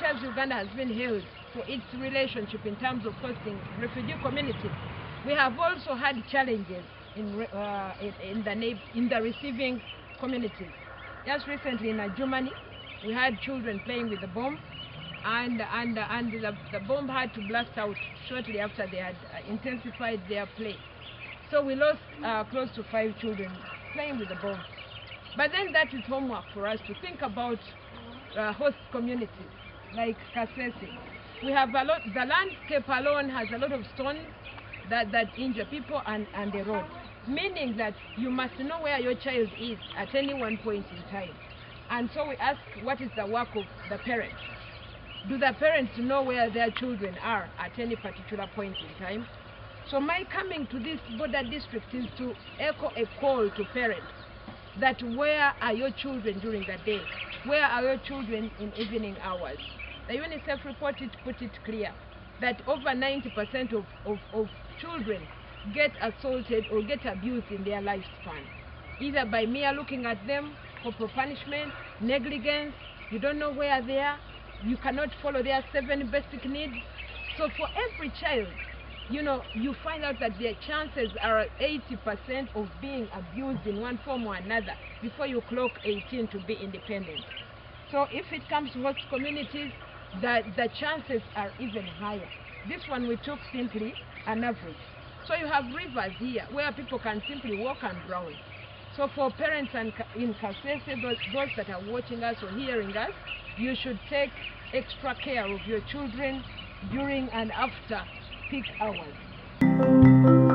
times Uganda has been hailed for its relationship in terms of hosting refugee communities, we have also had challenges in the receiving communities. Just recently in Ajumani, we had children playing with the bomb, and the bomb had to blast out shortly after they had intensified their play. So we lost close to 5 children playing with the bomb. But then that is homework for us to think about host communities like Kasese. We have a lot, the landscape alone has a lot of stones that injure people and the road, meaning that you must know where your child is at any one point in time. And so we ask, what is the work of the parents? Do the parents know where their children are at any particular point in time? So my coming to this border district is to echo a call to parents that where are your children during the day? Where are your children in evening hours? The UNICEF report put it clear that over 90% of children get assaulted or get abused in their lifespan, either by mere looking at them, corporal punishment, negligence, you don't know where they are, you cannot follow their 7 basic needs. So for every child, you know, you find out that their chances are 80% of being abused in one form or another before you clock 18 to be independent. So if it comes to host communities, the chances are even higher. This one we took simply an average. So you have rivers here where people can simply walk and drown. So for parents in Kasese, those that are watching us or hearing us, you should take extra care of your children during and after peak hours.